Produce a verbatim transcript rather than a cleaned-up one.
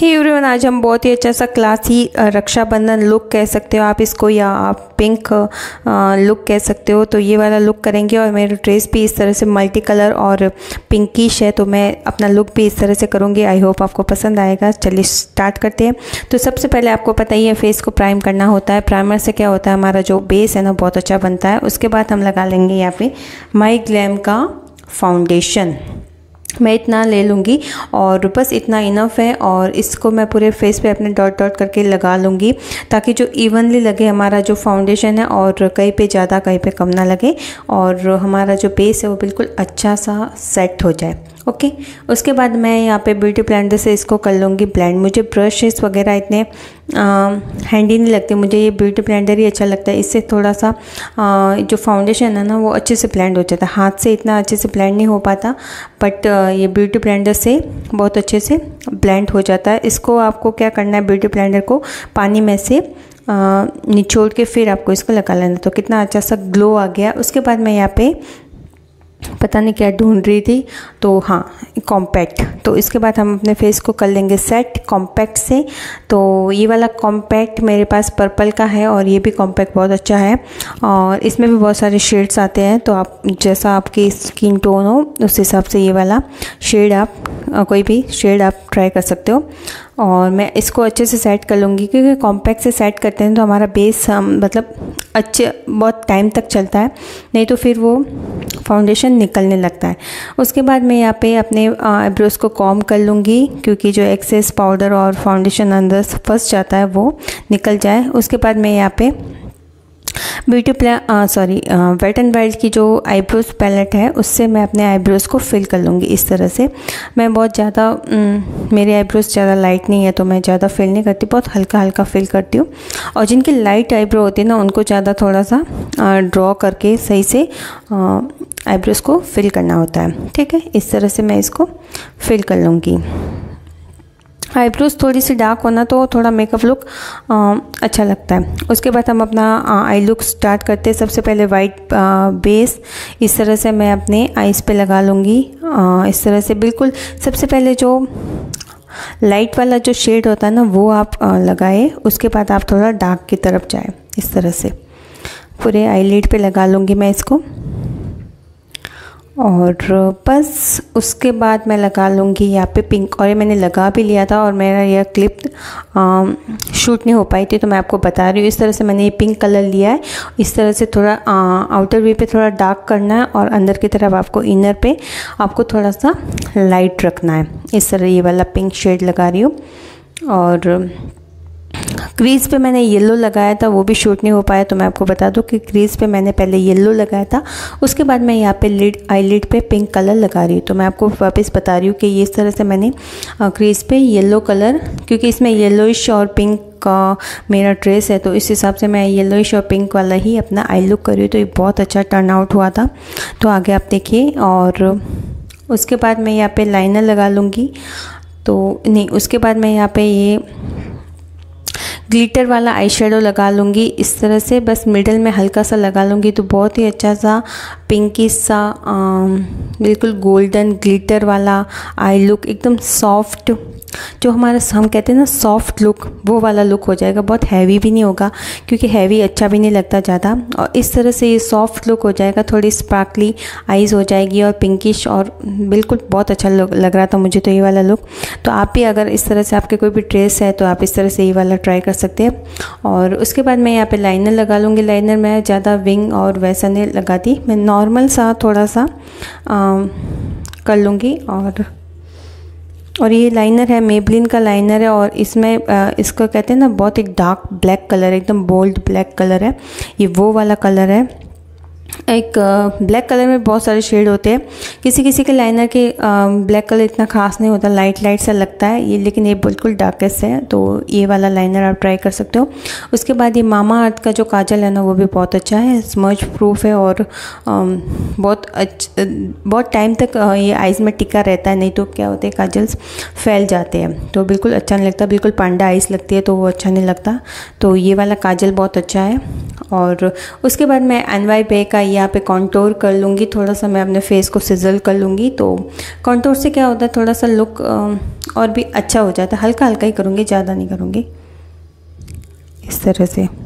Hey everyone, आज हम बहुत ही अच्छा सा क्लासी रक्षाबंधन लुक कह सकते हो आप इसको, या आप पिंक लुक कह सकते हो, तो ये वाला लुक करेंगे। और मेरा ड्रेस भी इस तरह से मल्टी कलर और पिंकिश है, तो मैं अपना लुक भी इस तरह से करूँगी। आई होप आपको पसंद आएगा। चलिए स्टार्ट करते हैं। तो सबसे पहले आपको पता ही है फेस को प्राइम करना होता है। प्राइमर से क्या होता है, हमारा जो बेस है ना बहुत अच्छा बनता है। उसके बाद हम लगा लेंगे यहाँ पे माई ग्लैम का फाउंडेशन। मैं इतना ले लूँगी और बस इतना इनफ है। और इसको मैं पूरे फेस पे अपने डॉट डॉट करके लगा लूँगी ताकि जो इवनली लगे हमारा जो फाउंडेशन है, और कहीं पे ज़्यादा कहीं पे कम ना लगे, और हमारा जो बेस है वो बिल्कुल अच्छा सा सेट हो जाए। ओके, उसके बाद मैं यहाँ पे ब्यूटी ब्लेंडर से इसको कर लूँगी ब्लेंड। मुझे ब्रशेस वगैरह इतने हैंडी नहीं लगते, मुझे ये ब्यूटी ब्लेंडर ही अच्छा लगता है। इससे थोड़ा सा आ, जो फाउंडेशन है ना वो अच्छे से ब्लेंड हो जाता है। हाथ से इतना अच्छे से ब्लेंड नहीं हो पाता, बट ये ब्यूटी ब्लेंडर से बहुत अच्छे से ब्लेंड हो जाता है। इसको आपको क्या करना है, ब्यूटी ब्लेंडर को पानी में से आ, निचोड़ के फिर आपको इसको लगा लेना। तो कितना अच्छा सा ग्लो आ गया। उसके बाद मैं यहाँ पे पता नहीं क्या ढूंढ रही थी, तो हाँ कॉम्पैक्ट। तो इसके बाद हम अपने फेस को कर लेंगे सेट कॉम्पैक्ट से। तो ये वाला कॉम्पैक्ट मेरे पास पर्पल का है, और ये भी कॉम्पैक्ट बहुत अच्छा है, और इसमें भी बहुत सारे शेड्स आते हैं। तो आप जैसा आपकी स्किन टोन हो उस हिसाब से ये वाला शेड आप कोई भी शेड आप ट्राई कर सकते हो। और मैं इसको अच्छे से सेट कर लूँगी, क्योंकि कॉम्पैक्ट से सेट करते हैं तो हमारा बेस मतलब अच्छे बहुत टाइम तक चलता है, नहीं तो फिर वो फाउंडेशन निकलने लगता है। उसके बाद मैं यहाँ पे अपने आईब्रोज़ को कॉम कर लूँगी, क्योंकि जो एक्सेस पाउडर और फाउंडेशन अंदर फंस जाता है वो निकल जाए। उसके बाद मैं यहाँ पे beauty blender sorry wet and wild की जो आईब्रोज पैलेट है उससे मैं अपने आईब्रोज़ को फिल कर लूँगी इस तरह से। मैं बहुत ज़्यादा मेरे आईब्रोज ज़्यादा लाइट नहीं है, तो मैं ज़्यादा फिल नहीं करती, बहुत हल्का हल्का फिल करती हूँ। और जिनकी लाइट आईब्रो होती है ना उनको ज़्यादा थोड़ा सा ड्रॉ करके सही से आईब्रोज को फिल करना होता है। ठीक है, इस तरह से मैं इसको फिल कर लूँगी। आईब्रोज थोड़ी सी डार्क होना तो थोड़ा मेकअप लुक आ, अच्छा लगता है। उसके बाद हम अपना आई लुक स्टार्ट करते हैं। सबसे पहले वाइट बेस इस तरह से मैं अपने आईज़ पे लगा लूँगी, इस तरह से बिल्कुल। सबसे पहले जो लाइट वाला जो शेड होता है ना वो आप लगाए, उसके बाद आप थोड़ा डार्क की तरफ जाए। इस तरह से पूरे आई लिड पर लगा लूँगी मैं इसको, और बस उसके बाद मैं लगा लूँगी यहाँ पे पिंक। और ये मैंने लगा भी लिया था, और मेरा यह क्लिप शूट नहीं हो पाई थी, तो मैं आपको बता रही हूँ। इस तरह से मैंने ये पिंक कलर लिया है। इस तरह से थोड़ा आउटर वे पे थोड़ा डार्क करना है, और अंदर की तरफ आपको इनर पे आपको थोड़ा सा लाइट रखना है। इस तरह ये वाला पिंक शेड लगा रही हूँ। और क्रीज़ पे मैंने येलो लगाया था, वो भी शूट नहीं हो पाया, तो मैं आपको बता दूं कि क्रीज़ पे मैंने पहले येलो लगाया था। उसके बाद मैं यहाँ पे लिड आई लिड पर पिंक कलर लगा रही हूँ। तो मैं आपको वापस बता रही हूँ कि इस तरह से मैंने क्रीज़ पे येलो कलर, क्योंकि इसमें येलोइश और पिंक का मेरा ड्रेस है, तो इस हिसाब से मैं येलोइश और पिंक वाला ही अपना आई लुक कर रही हूँ। तो ये बहुत अच्छा टर्न आउट हुआ था, तो आगे आप देखिए। और उसके बाद मैं यहाँ पर लाइनर लगा लूँगी, तो नहीं उसके बाद मैं यहाँ पर ये ग्लिटर वाला आई शेडो लगा लूँगी। इस तरह से बस मिडल में हल्का सा लगा लूँगी, तो बहुत ही अच्छा सा पिंकी सा बिल्कुल गोल्डन ग्लिटर वाला आई लुक, एकदम सॉफ्ट, जो हमारा हम कहते हैं ना सॉफ्ट लुक, वो वाला लुक हो जाएगा। बहुत हैवी भी नहीं होगा, क्योंकि हैवी अच्छा भी नहीं लगता ज़्यादा। और इस तरह से ये सॉफ्ट लुक हो जाएगा, थोड़ी स्पार्कली आइज़ हो जाएगी और पिंकिश, और बिल्कुल बहुत अच्छा लग रहा था मुझे तो ये वाला लुक। तो आप भी अगर इस तरह से आपके कोई भी ड्रेस है तो आप इस तरह से ये वाला ट्राई कर सकते हैं। और उसके बाद मैं यहाँ पर लाइनर लगा लूँगी। लाइनर मैं ज़्यादा विंग और वैसा नहीं लगाती, मैं नॉर्मल सा थोड़ा सा आ, कर लूँगी। और और ये लाइनर है, मेबलिन का लाइनर है, और इसमें इसको कहते हैं ना बहुत एक डार्क ब्लैक कलर, एकदम बोल्ड ब्लैक कलर है, ये वो वाला कलर है। एक ब्लैक कलर में बहुत सारे शेड होते हैं, किसी किसी के लाइनर के ब्लैक कलर इतना खास नहीं होता, लाइट लाइट सा लगता है ये, लेकिन ये बिल्कुल डार्केस्ट है। तो ये वाला लाइनर आप ट्राई कर सकते हो। उसके बाद ये मामा अर्थ का जो काजल है ना वो भी बहुत अच्छा है, स्मर्ज प्रूफ है, और बहुत अच्छा बहुत टाइम तक ये आइज़ में टिका रहता है, नहीं तो क्या होते हैं काजल्स फैल जाते हैं, तो बिल्कुल अच्छा नहीं लगता, बिल्कुल पांडा आइज़ लगती है, तो वो अच्छा नहीं लगता। तो ये वाला काजल बहुत अच्छा है। और उसके बाद मैं एनवाई बे का यहाँ पे कॉन्टोर कर लूँगी। थोड़ा सा मैं अपने फेस को सिजल कर लूँगी। तो कॉन्टोर से क्या होता है, थोड़ा सा लुक और भी अच्छा हो जाता है। हल्का हल्का ही करूँगी, ज़्यादा नहीं करूँगी। इस तरह से